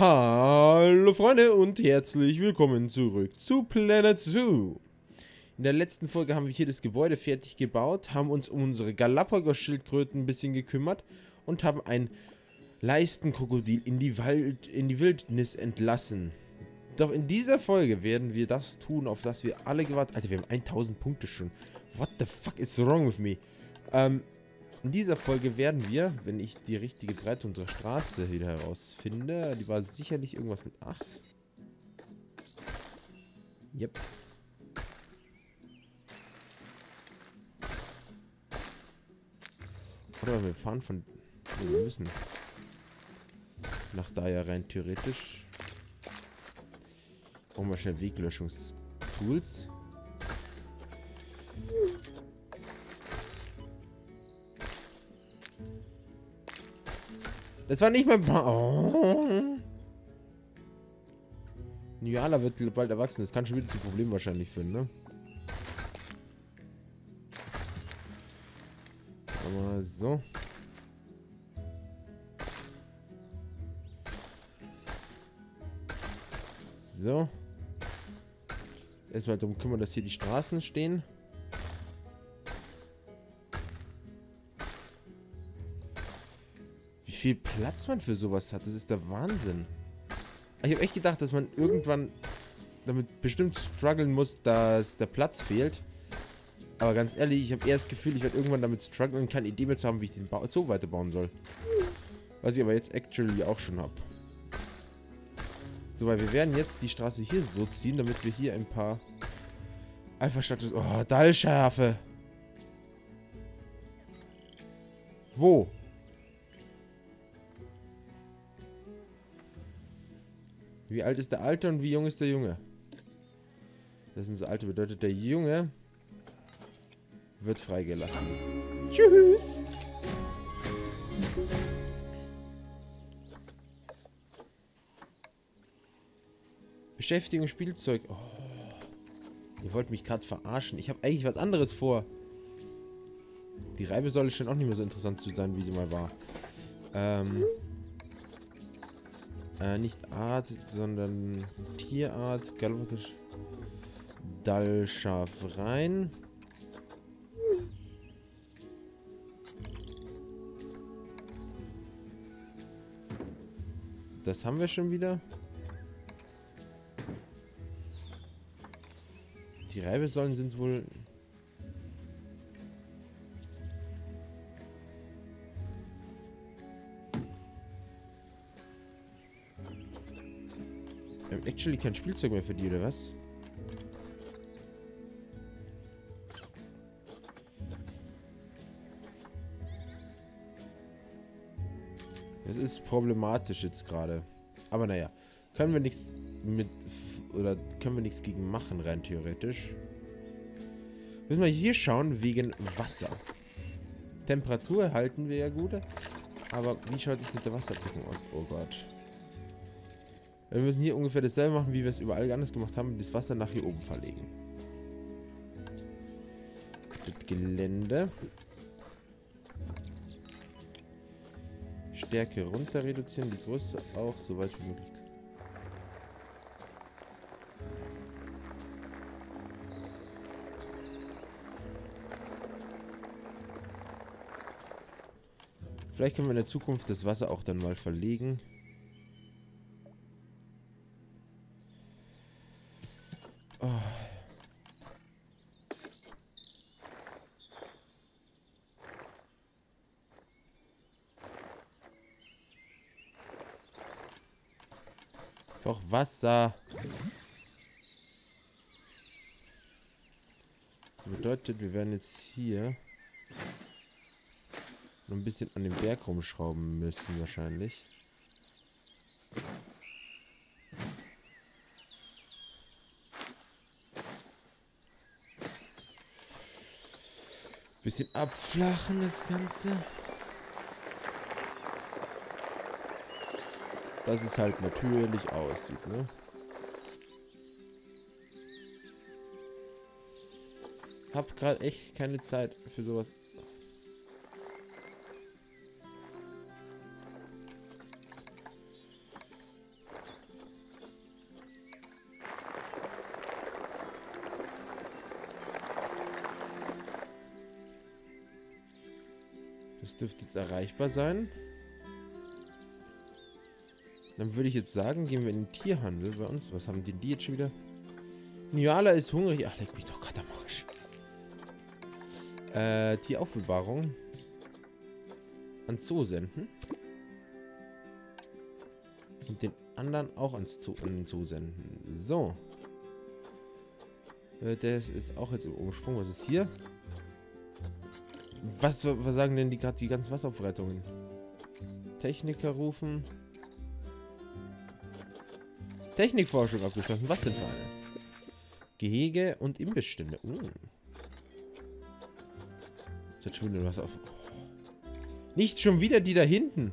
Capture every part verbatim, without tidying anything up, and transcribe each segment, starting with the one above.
Hallo Freunde und herzlich willkommen zurück zu Planet Zoo. In der letzten Folge haben wir hier das Gebäude fertig gebaut, haben uns um unsere Galapagos-Schildkröten ein bisschen gekümmert und haben ein Leistenkrokodil in die, Wald, in die Wildnis entlassen. Doch in dieser Folge werden wir das tun, auf das wir alle gewartet haben. Alter, wir haben tausend Punkte schon. What the fuck is wrong with me? Ähm, in dieser Folge werden wir, wenn ich die richtige Breite unserer Straße wieder herausfinde, die war sicherlich irgendwas mit acht. Yep. Oder wir fahren von... Nee, wir müssen nach da ja rein theoretisch. Brauchen wir schnell Weglöschungstools. Das war nicht mein Plan. Oh. Nuala wird bald erwachsen. Das kann schon wieder zu Problemen wahrscheinlich führen, ne? Aber so. So. Erstmal darum kümmern, dass hier die Straßen stehen. Wie viel Platz man für sowas hat, das ist der Wahnsinn. Ich habe echt gedacht, dass man irgendwann damit bestimmt strugglen muss, dass der Platz fehlt. Aber ganz ehrlich, ich habe eher das Gefühl, ich werde irgendwann damit strugglen und keine Idee mehr zu haben, wie ich den Zoo weiterbauen soll. Was ich aber jetzt actually auch schon habe. So, weil wir werden jetzt die Straße hier so ziehen, damit wir hier ein paar Alpha-Status... Oh, Dallschärfe! Wo? Wie alt ist der Alte und wie jung ist der Junge? Das ist unser Alte, bedeutet der Junge wird freigelassen. Tschüss! Beschäftigung, Spielzeug. Oh, ihr wollt mich gerade verarschen. Ich habe eigentlich was anderes vor. Die Reibesäule scheint auch nicht mehr so interessant zu sein, wie sie mal war. Ähm, äh, nicht Art, sondern Tierart. Galapagos. Dallschaf rein. Das haben wir schon wieder. Die Reibesäulen sind wohl... Wir haben actually kein Spielzeug mehr für die, oder was? Das ist problematisch jetzt gerade. Aber naja, können wir nichts mit... Oder können wir nichts gegen machen, rein theoretisch. Müssen wir hier schauen, wegen Wasser. Temperatur halten wir ja gut. Aber wie schaut es mit der Wasserdeckung aus? Oh Gott. Wir müssen hier ungefähr dasselbe machen, wie wir es überall anders gemacht haben. Das Wasser nach hier oben verlegen. Das Gelände. Stärke runter reduzieren. Die Größe auch, soweit wie möglich. Vielleicht können wir in der Zukunft das Wasser auch dann mal verlegen. Oh. Doch Wasser. Das bedeutet, wir werden jetzt hier... ein bisschen an dem Berg rumschrauben müssen wahrscheinlich. Bisschen abflachen das Ganze. Dass es halt natürlich aussieht, ne? Hab gerade echt keine Zeit für sowas. Das dürfte jetzt erreichbar sein. Dann würde ich jetzt sagen, gehen wir in den Tierhandel bei uns. Was haben denn die jetzt schon wieder? Nuala ist hungrig. Ach, leg mich doch gerade am Arsch. Äh, Tieraufbewahrung. Ans Zoo senden. Und den anderen auch ans Zoo, an den Zoo senden. So. Äh, der ist auch jetzt im Umsprung. Was ist hier? Was, was sagen denn die gerade die ganzen Wasseraufbereitungen? Techniker rufen. Technikforschung abgeschlossen. Was denn für eine? Gehege und Imbissstände. Uh. Ist jetzt schon wieder was auf. Nicht schon wieder die da hinten.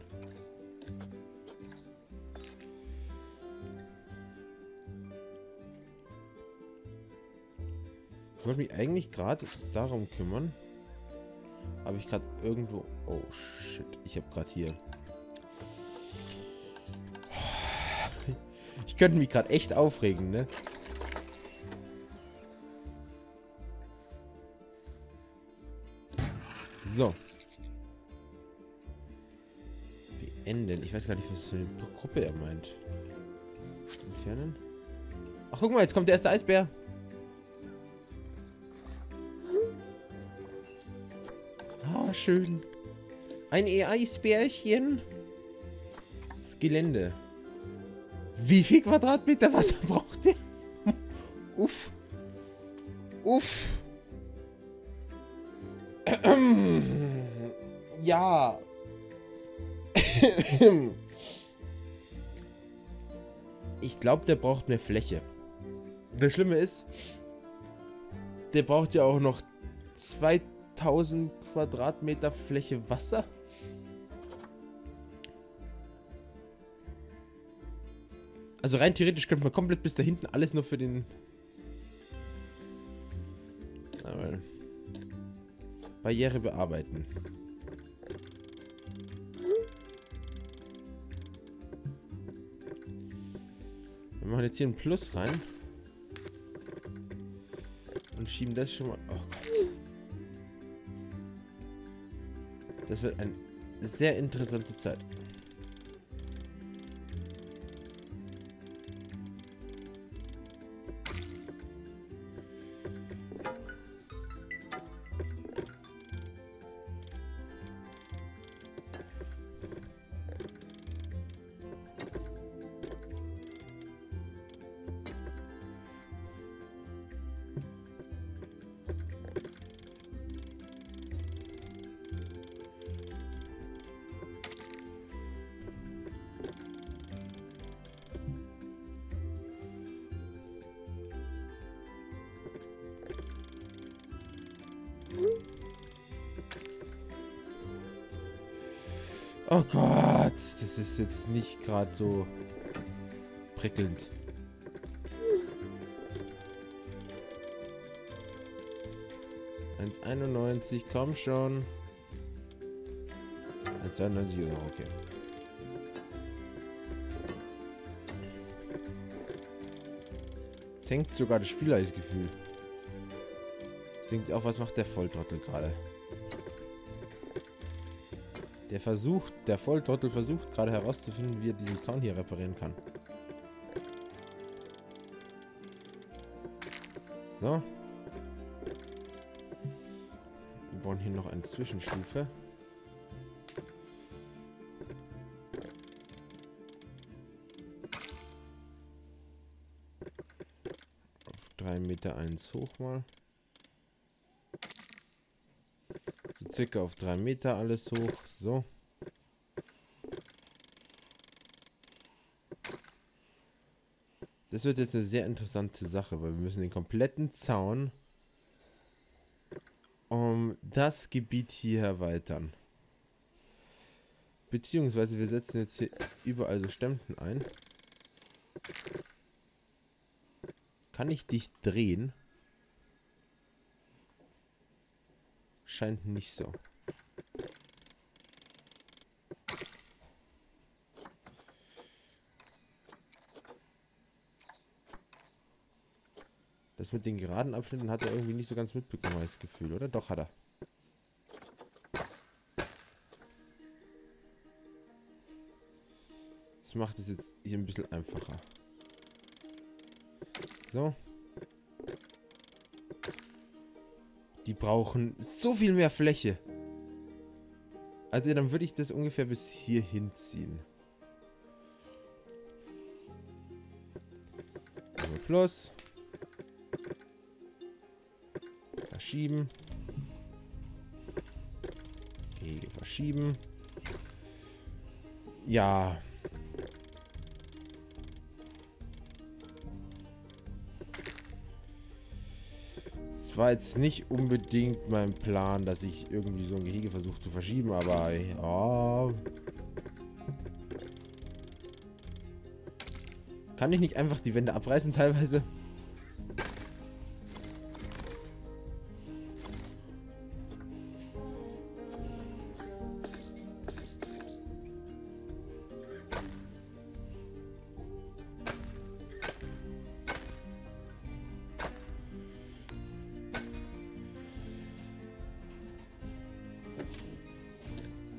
Ich wollte mich eigentlich gerade darum kümmern. Habe ich gerade irgendwo... Oh, shit. Ich habe gerade hier... Ich könnte mich gerade echt aufregen, ne? So. Beenden. Ich weiß gar nicht, was für eine Gruppe er meint. Entfernen. Ach, guck mal, jetzt kommt der erste Eisbär. Ah, schön. Ein Eisbärchen. Das Gelände. Wie viel Quadratmeter Wasser braucht der? Uff. Uff. Ja. Ich glaube, der braucht mehr Fläche. Das Schlimme ist, der braucht ja auch noch zweitausend Quadratmeter Fläche Wasser. Also rein theoretisch könnte man komplett bis da hinten alles nur für den... Aber Barriere bearbeiten. Wir machen jetzt hier einen Plus rein. Und schieben das schon mal... Oh Gott. Das wird eine sehr interessante Zeit. Oh Gott, das ist jetzt nicht gerade so prickelnd. eins Komma einundneunzig, komm schon. eins Komma zweiundneunzig, okay. Senkt sogar das Spielleistungsgefühl. Denkt auch, was macht der Volltrottel gerade? Der versucht, der Volltrottel versucht gerade herauszufinden, wie er diesen Zaun hier reparieren kann. So. Wir bauen hier noch eine Zwischenstufe. Auf drei Meter eins hoch mal. Circa auf drei Meter alles hoch. So. Das wird jetzt eine sehr interessante Sache, weil wir müssen den kompletten Zaun um das Gebiet hier erweitern. Beziehungsweise wir setzen jetzt hier überall so Stämmchen ein. Kann ich dich drehen? Scheint nicht so. Das mit den geraden Abschnitten hat er irgendwie nicht so ganz mitbekommen, das Gefühl, oder? Doch, hat er. mache das jetzt hier ein bisschen einfacher. So. Die brauchen so viel mehr Fläche. Also dann würde ich das ungefähr bis hier hinziehen. Plus. Verschieben. Hege verschieben. Ja. Es war jetzt nicht unbedingt mein Plan, dass ich irgendwie so ein Gehege versuche zu verschieben, aber ja. Kann ich nicht einfach die Wände abreißen teilweise?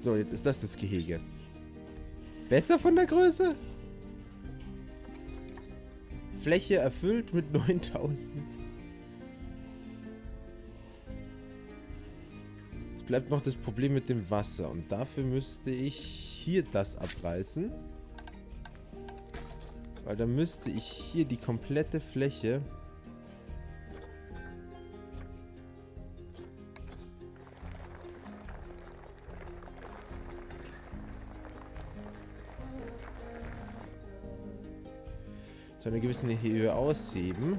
So, jetzt ist das das Gehege. Besser von der Größe? Fläche erfüllt mit neuntausend. Jetzt bleibt noch das Problem mit dem Wasser. Und dafür müsste ich hier das abreißen. Weil dann müsste ich hier die komplette Fläche... zu einer gewissen Höhe ausheben.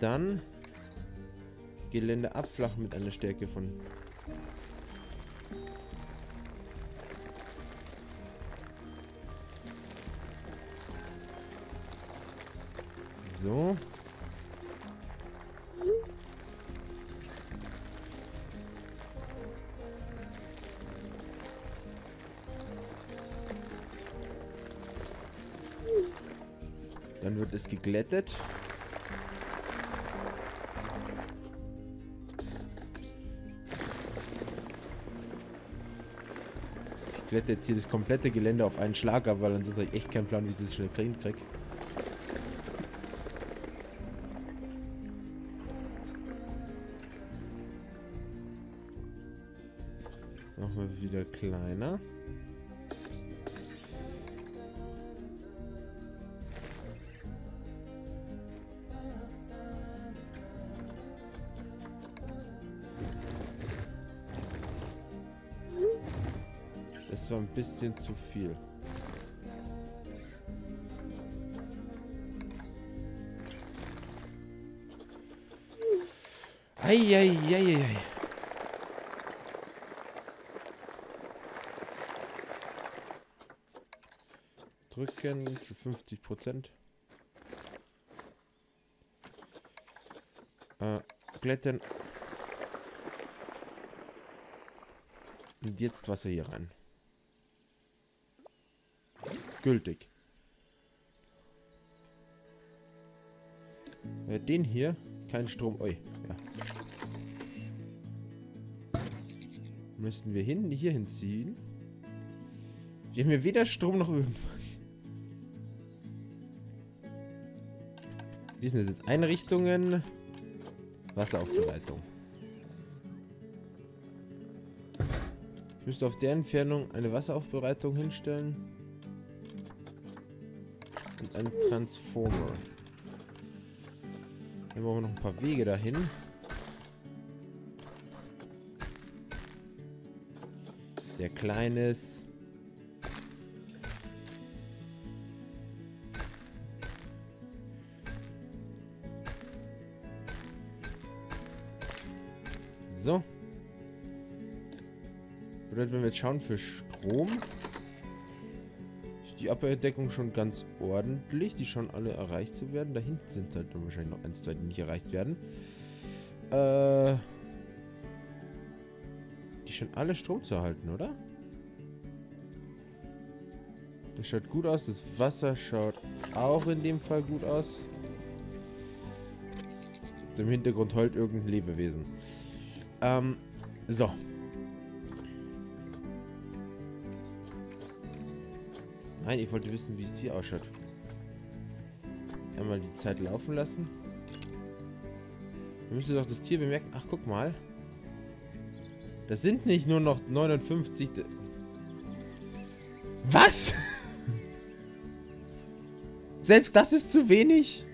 Dann Gelände abflachen mit einer Stärke von so. Dann wird es geglättet. Ich glätte jetzt hier das komplette Gelände auf einen Schlag ab, weil ansonsten habe ich echt keinen Plan, wie ich das schnell kriegen kriege. Nochmal wieder kleiner. Das war ein bisschen zu viel. Eieieiei. Drücken zu fünfzig Prozent. Äh, glätten. Und jetzt Wasser hier rein. Gültig. Äh, den hier, kein Strom. Oi, ja. Müssten wir hin, hier hinziehen. Wir haben hier weder Strom noch irgendwas. Wie sind das jetzt? Einrichtungen. Wasseraufbereitung. Ich müsste auf der Entfernung eine Wasseraufbereitung hinstellen. Und ein Transformer. Dann brauchen wir noch ein paar Wege dahin. Der kleine ist. So. Bedeutet, wenn wir jetzt schauen für Strom. Die Abdeckung schon ganz ordentlich. Die scheinen alle erreicht zu werden. Da hinten sind halt dann wahrscheinlich noch ein, zwei, die nicht erreicht werden. Äh, die scheinen alle Strom zu erhalten, oder? Das schaut gut aus. Das Wasser schaut auch in dem Fall gut aus. Und im Hintergrund heult irgendein Lebewesen. Ähm, so. Nein, ich wollte wissen, wie es hier ausschaut. Einmal die Zeit laufen lassen. Dann müsste doch das Tier bemerken. Ach, guck mal. Das sind nicht nur noch neunundfünfzig... Was? Selbst das ist zu wenig?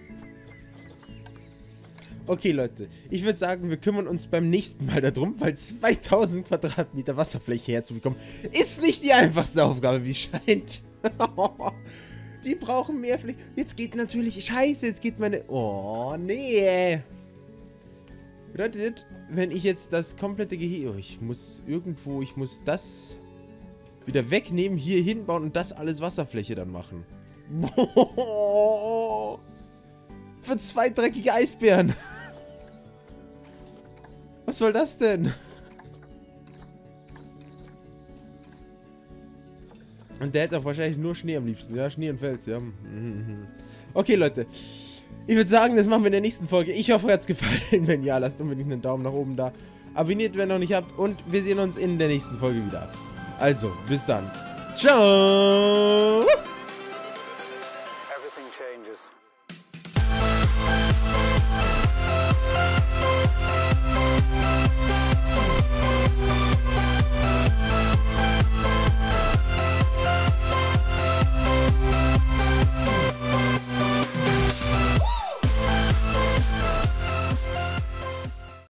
Okay, Leute. Ich würde sagen, wir kümmern uns beim nächsten Mal darum, weil zweitausend Quadratmeter Wasserfläche herzubekommen, ist nicht die einfachste Aufgabe, wie es scheint. Die brauchen mehr Fläche. Jetzt geht natürlich... Scheiße, jetzt geht meine... Oh, nee. Bedeutet, wenn ich jetzt das komplette Gehege... Oh, ich muss irgendwo... Ich muss das... wieder wegnehmen, hier hinbauen und das alles Wasserfläche dann machen. Für zwei dreckige Eisbären. Was soll das denn? Und der hätte auch wahrscheinlich nur Schnee am liebsten. Ja, Schnee und Fels, ja. Okay, Leute. Ich würde sagen, das machen wir in der nächsten Folge. Ich hoffe, euch hat es gefallen. Wenn ja, lasst unbedingt einen Daumen nach oben da. Abonniert, wenn ihr noch nicht habt. Und wir sehen uns in der nächsten Folge wieder. Also, bis dann. Ciao!